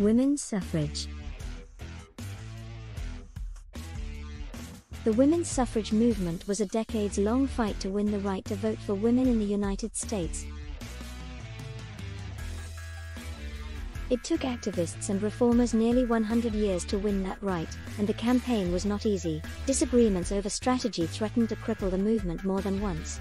Women's suffrage. The women's suffrage movement was a decades-long fight to win the right to vote for women in the United States. It took activists and reformers nearly 100 years to win that right, and the campaign was not easy. Disagreements over strategy threatened to cripple the movement more than once.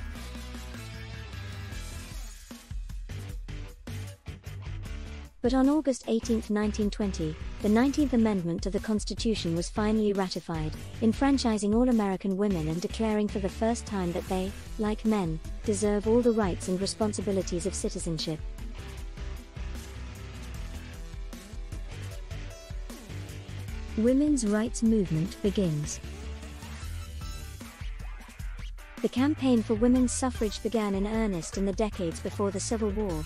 But on August 18, 1920, the 19th Amendment to the Constitution was finally ratified, enfranchising all American women and declaring for the first time that they, like men, deserve all the rights and responsibilities of citizenship. Women's rights movement begins. The campaign for women's suffrage began in earnest in the decades before the Civil War.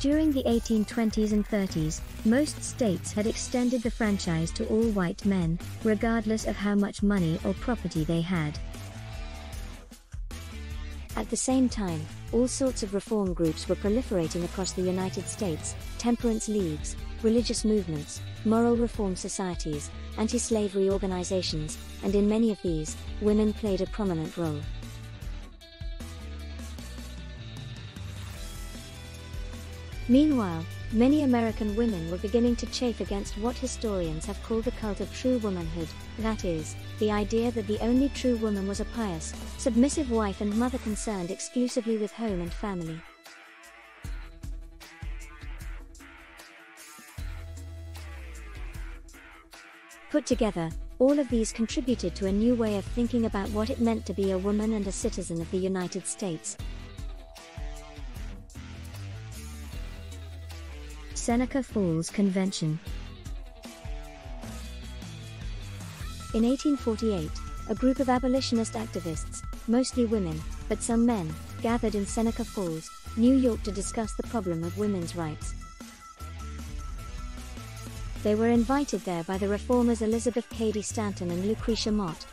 During the 1820s and 30s, most states had extended the franchise to all white men, regardless of how much money or property they had. At the same time, all sorts of reform groups were proliferating across the United States: temperance leagues, religious movements, moral reform societies, anti-slavery organizations, and in many of these, women played a prominent role. Meanwhile, many American women were beginning to chafe against what historians have called the cult of true womanhood, that is, the idea that the only true woman was a pious, submissive wife and mother concerned exclusively with home and family. Put together, all of these contributed to a new way of thinking about what it meant to be a woman and a citizen of the United States. Seneca Falls Convention. In 1848, a group of abolitionist activists, mostly women, but some men, gathered in Seneca Falls, New York to discuss the problem of women's rights. They were invited there by the reformers Elizabeth Cady Stanton and Lucretia Mott.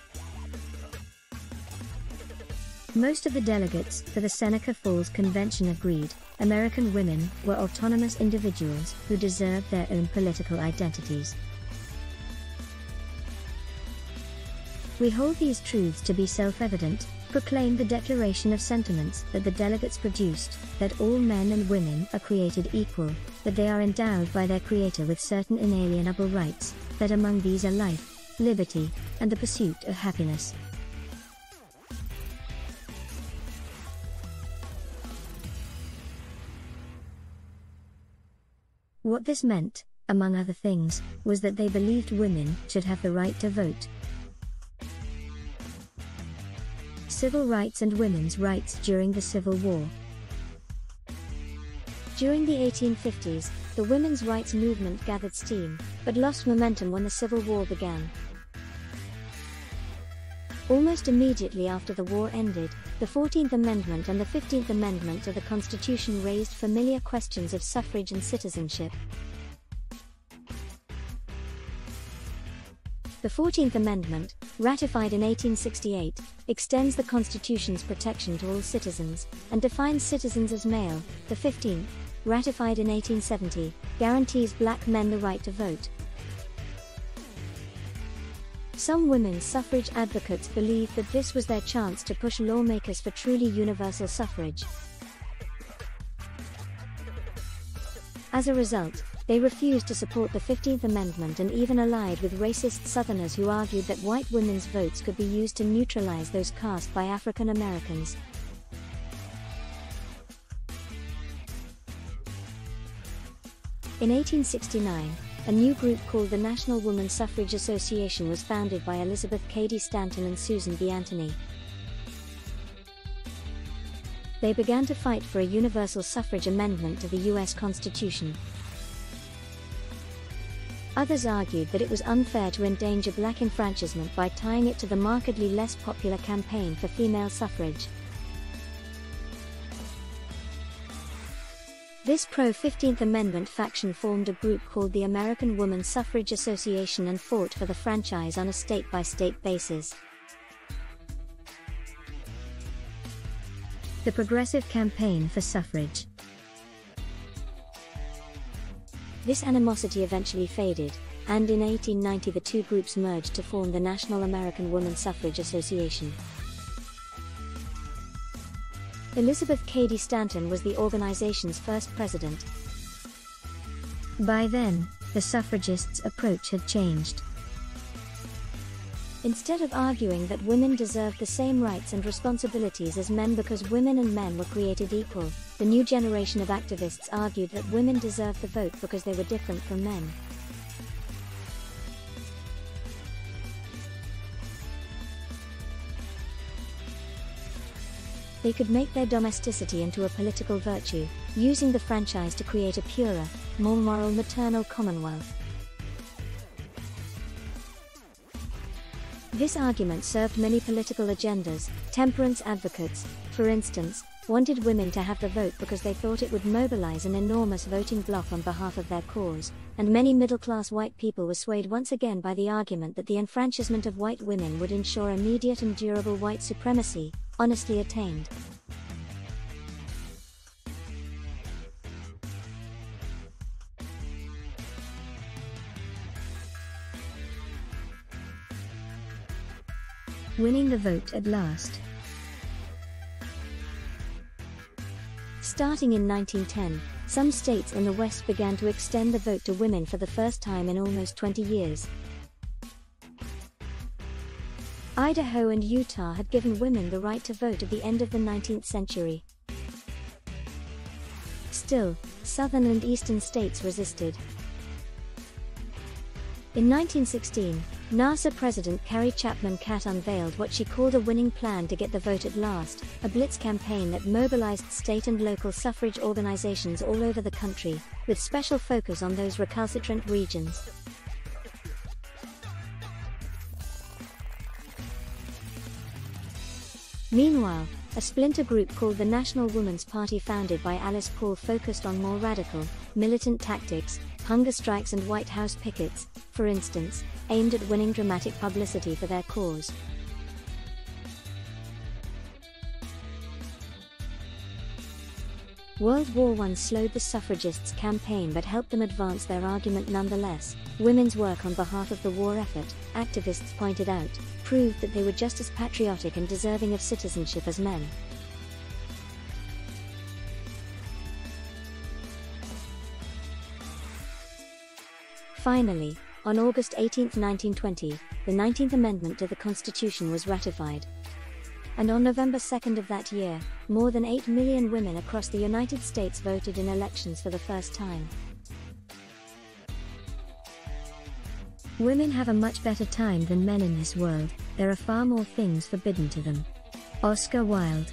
Most of the delegates for the Seneca Falls Convention agreed American women were autonomous individuals who deserved their own political identities. "We hold these truths to be self-evident," proclaimed the Declaration of Sentiments that the delegates produced, "that all men and women are created equal, that they are endowed by their Creator with certain inalienable rights, that among these are life, liberty, and the pursuit of happiness." What this meant, among other things, was that they believed women should have the right to vote. Civil rights and women's rights during the Civil War. During the 1850s, the women's rights movement gathered steam, but lost momentum when the Civil War began. Almost immediately after the war ended, the 14th Amendment and the 15th Amendment to the Constitution raised familiar questions of suffrage and citizenship. The 14th Amendment, ratified in 1868, extends the Constitution's protection to all citizens, and defines citizens as male. The 15th, ratified in 1870, guarantees black men the right to vote. Some women's suffrage advocates believed that this was their chance to push lawmakers for truly universal suffrage. As a result, they refused to support the 15th Amendment and even allied with racist Southerners who argued that white women's votes could be used to neutralize those cast by African Americans. In 1869, a new group called the National Woman Suffrage Association was founded by Elizabeth Cady Stanton and Susan B. Anthony. They began to fight for a universal suffrage amendment to the U.S. Constitution. Others argued that it was unfair to endanger black enfranchisement by tying it to the markedly less popular campaign for female suffrage. This pro-15th Amendment faction formed a group called the American Woman Suffrage Association and fought for the franchise on a state-by-state basis. The Progressive Campaign for Suffrage. This animosity eventually faded, and in 1890 the two groups merged to form the National American Woman Suffrage Association. Elizabeth Cady Stanton was the organization's first president. By then, the suffragists' approach had changed. Instead of arguing that women deserved the same rights and responsibilities as men because women and men were created equal, the new generation of activists argued that women deserved the vote because they were different from men. They could make their domesticity into a political virtue, using the franchise to create a purer, more moral maternal commonwealth. This argument served many political agendas. Temperance advocates, for instance, wanted women to have the vote because they thought it would mobilize an enormous voting bloc on behalf of their cause, and many middle-class white people were swayed once again by the argument that the enfranchisement of white women would ensure immediate and durable white supremacy, honestly attained. Winning the vote at last. Starting in 1910, some states in the West began to extend the vote to women for the first time in almost 20 years. Idaho and Utah had given women the right to vote at the end of the 19th century. Still, southern and eastern states resisted. In 1916, NASA President Carrie Chapman Catt unveiled what she called a winning plan to get the vote at last, a blitz campaign that mobilized state and local suffrage organizations all over the country, with special focus on those recalcitrant regions. Meanwhile, a splinter group called the National Women's Party, founded by Alice Paul, focused on more radical, militant tactics, hunger strikes and White House pickets, for instance, aimed at winning dramatic publicity for their cause. World War I slowed the suffragists' campaign but helped them advance their argument nonetheless. Women's work on behalf of the war effort, activists pointed out, proved that they were just as patriotic and deserving of citizenship as men. Finally, on August 18, 1920, the 19th Amendment to the Constitution was ratified. And on November 2 of that year, more than 8 million women across the United States voted in elections for the first time. Women have a much better time than men in this world. There are far more things forbidden to them. Oscar Wilde.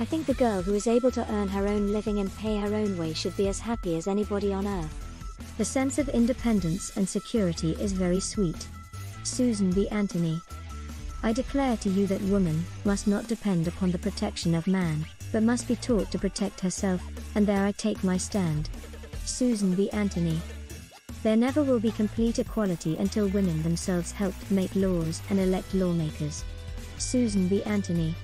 I think the girl who is able to earn her own living and pay her own way should be as happy as anybody on earth. The sense of independence and security is very sweet. Susan B. Anthony. I declare to you that woman must not depend upon the protection of man, but must be taught to protect herself, and there I take my stand. Susan B. Anthony. There never will be complete equality until women themselves help make laws and elect lawmakers. Susan B. Anthony.